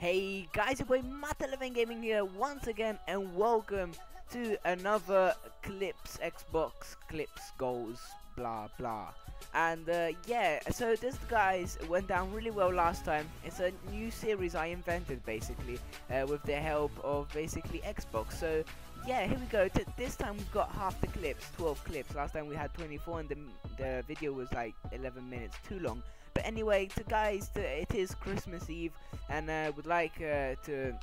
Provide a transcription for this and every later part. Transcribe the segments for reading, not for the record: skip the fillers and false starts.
Hey guys, it's Mat11Gaming here once again, and welcome to another clips, Xbox clips, goals, blah blah. And yeah, so this guys went down really well last time. It's a new series I invented basically with the help of basically Xbox. So yeah, here we go. This time we've got half the clips, 12 clips. Last time we had 24 and the video was like 11 minutes too long. But anyway, guys, it is Christmas Eve, and I would like to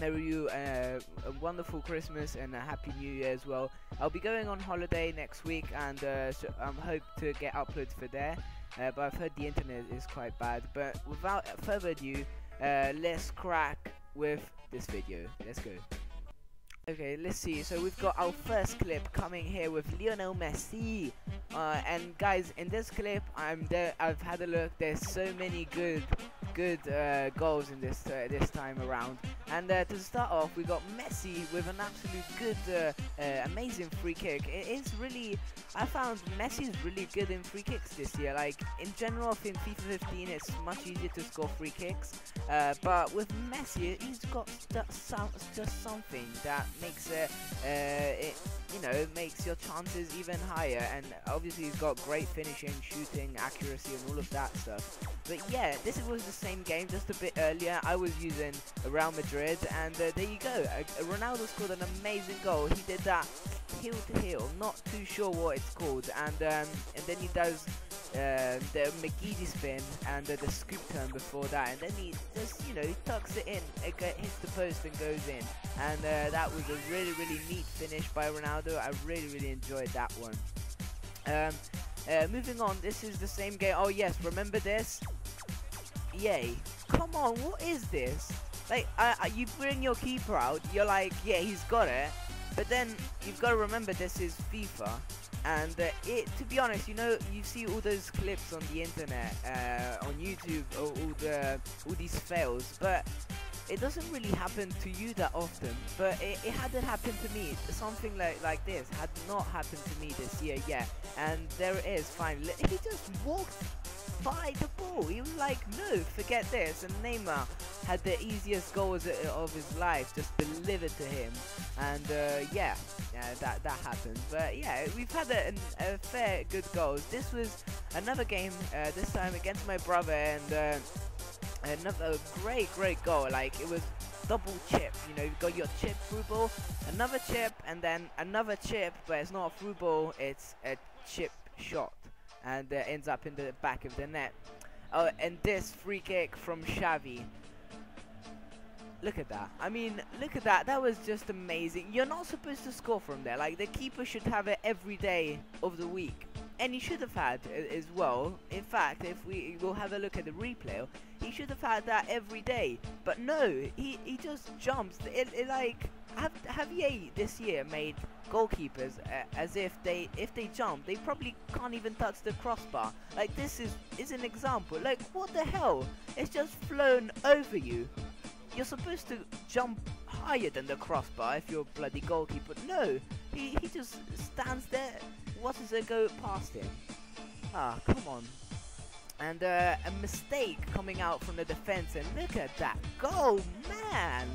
merry you a wonderful Christmas and a happy new year as well. I'll be going on holiday next week, and so I hope to get uploads for there, but I've heard the internet is quite bad. But without further ado, let's crack with this video. Let's go. Okay, let's see. So we've got our first clip coming here with Lionel Messi, and guys, in this clip I've had a look. There's so many good goals in this time around. And to start off, we got Messi with an absolute good amazing free kick. It is really, I found Messi's really good in free kicks this year. Like in general, in FIFA 15 it's much easier to score free kicks, but with Messi he's got just something that makes it, you know, makes your chances even higher. And obviously he's got great finishing, shooting, accuracy and all of that stuff. But yeah, this was the same game just a bit earlier. I was using Real Madrid, and there you go. Ronaldo scored an amazing goal. He did that heel to heel, not too sure what it's called, and then he does the McGeady spin and the scoop turn before that, and then he just, you know, he tucks it in, hits the post and goes in. And that was a really neat finish by Ronaldo. I really enjoyed that one. Moving on, this is the same game. Oh yes, remember this? Yay! Come on, what is this? Like, you bring your keeper out, you're like, yeah, he's got it, but then you've got to remember this is FIFA, and to be honest, you know, you see all those clips on the internet, on YouTube, all these fails, but it doesn't really happen to you that often. But it hadn't happened to me. Something like this had not happened to me this year yet. And there it is, finally. He just walked by the ball. He was like, no, forget this. And Neymar had the easiest goal of his life, just delivered to him. And yeah, that happened. But yeah, we've had a fair good goals. This was another game, this time against my brother, and another great goal. Like, it was double chip, you know, you've got your chip through ball, another chip, and then another chip, but it's not a through ball, it's a chip shot, and it ends up in the back of the net. Oh, and this free kick from Xavi. Look at that. I mean, look at that. That was just amazing. You're not supposed to score from there. Like, the keeper should have it every day of the week. And he should have had as well. In fact, if we will have a look at the replay, he should have had that every day. But no, he just jumps. It like, Javier this year made goalkeepers as if they jump, they probably can't even touch the crossbar. Like, this is an example. Like, what the hell? It's just flown over you. You're supposed to jump higher than the crossbar if you're a bloody goalkeeper. No, he just stands there. What does it go past him? Ah, come on. And a mistake coming out from the defense, and look at that goal, man!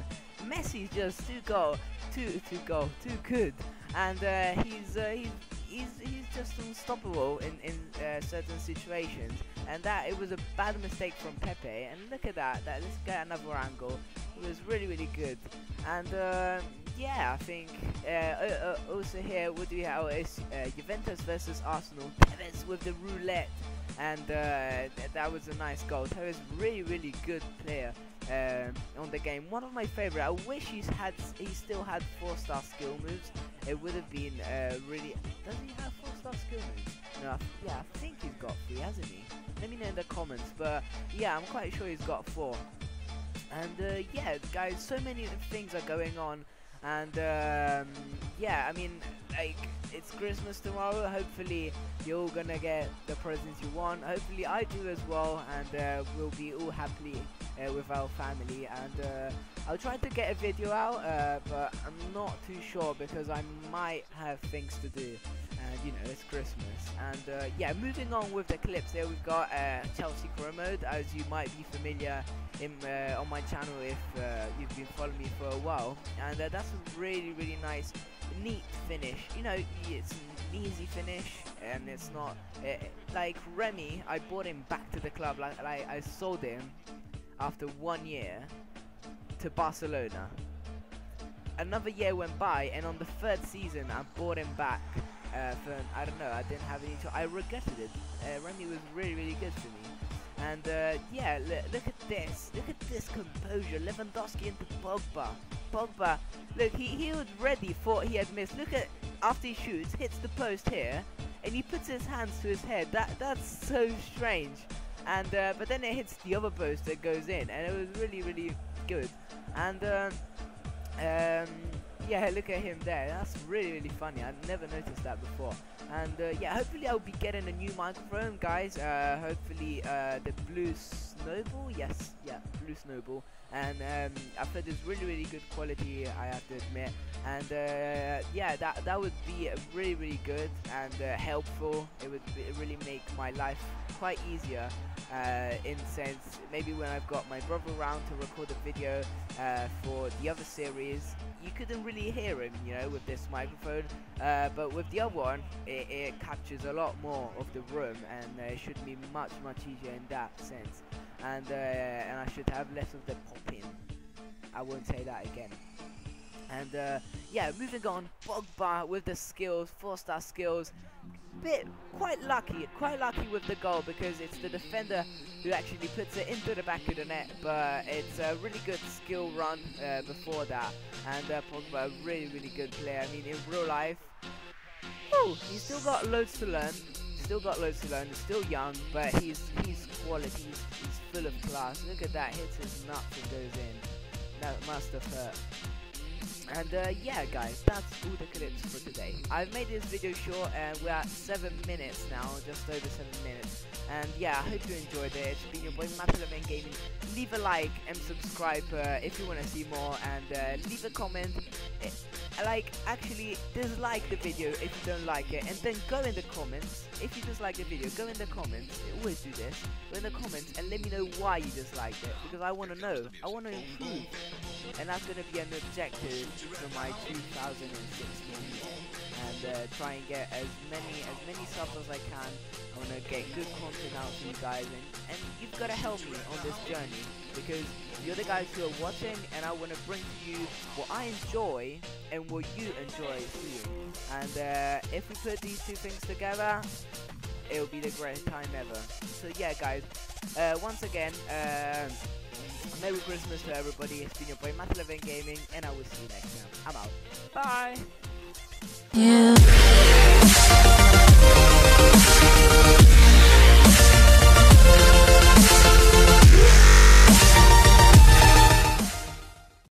Messi's just too good, and he's just unstoppable in certain situations. And that it was a bad mistake from Pepe, and look at that. Let's get another angle. It was really good. And yeah, I think also here what do we have is Juventus versus Arsenal. Perez with the roulette, and that was a nice goal. Perez, really good player on the game. One of my favorite. I wish he still had 4-star skill moves. It would have been really. Does he have 4-star skill moves? No, yeah, I think he's got 3, hasn't he? Let me know in the comments. But yeah, I'm quite sure he's got 4. And yeah, guys, so many things are going on. And yeah, I mean, like, it's Christmas tomorrow. Hopefully you're all gonna get the presents you want. Hopefully I do as well, and we'll be all happily with our family. And I'll try to get a video out, but I'm not too sure because I might have things to do. and you know, it's Christmas. And yeah, moving on with the clips here, we've got Chelsea career mode, as you might be familiar in, on my channel if you've been following me for a while. And that's a really nice, neat finish. You know, it's an easy finish, and it's not like Remy. I bought him back to the club, like I sold him after 1 year to Barcelona. Another year went by, and on the third season I bought him back for, I don't know, I didn't have any choice. I regretted it. Remy was really good for me. And yeah, look at this. Look at this composure. Lewandowski into Pogba. Pogba, look, he was ready, thought he had missed. Look at, after he shoots, hits the post here, and he puts his hands to his head. That's so strange. And but then it hits the other post that goes in, and it was really good. And yeah, look at him there. That's really funny. I've never noticed that before. And yeah, hopefully I'll be getting a new microphone, guys. Hopefully the Blue Snowball. Yes, yeah, Blue Snowball. And I've heard it's really good quality, I have to admit. And yeah, that would be really good and helpful. It would really make my life quite easier. In sense, maybe when I've got my brother around to record a video for the other series, you couldn't really hear him, you know, with this microphone. But with the other one, it captures a lot more of the room, and it should be much easier in that sense. And and I should have less of the popping. I won't say that again. And yeah, moving on, Pogba with the skills, 4-star skills. Quite lucky with the goal, because it's the defender who actually puts it into the back of the net. But it's a really good skill run before that. And Pogba, a really good player. I mean, in real life, whew, he's still got loads to learn. He's still young, but he's quality. He's full of class. Look at that, hits his nuts and goes in. That must have hurt. And yeah, guys, that's all the clips for today. I've made this video short, and we're at 7 minutes now, just over 7 minutes. And yeah, I hope you enjoyed it. It's been your boy Mat11Gaming. Leave a like and subscribe if you want to see more, and leave a comment. Like, actually, dislike the video if you don't like it, and then go in the comments. If you dislike the video, go in the comments. I always do this. Go in the comments and let me know why you disliked it, because I want to know. I want to improve. And that's going to be an objective for my 2016 year. And try and get as many subs as I can. I want to get good content out for you guys, and you've got to help me on this journey, because you're the guys who are watching, and I want to bring to you what I enjoy and what you enjoy seeing. And if we put these two things together, it'll be the greatest time ever. So yeah, guys, once again, Merry Christmas to everybody. It's been your boy Mat11Gaming, and I will see you next time. I'm out. Bye! Yeah.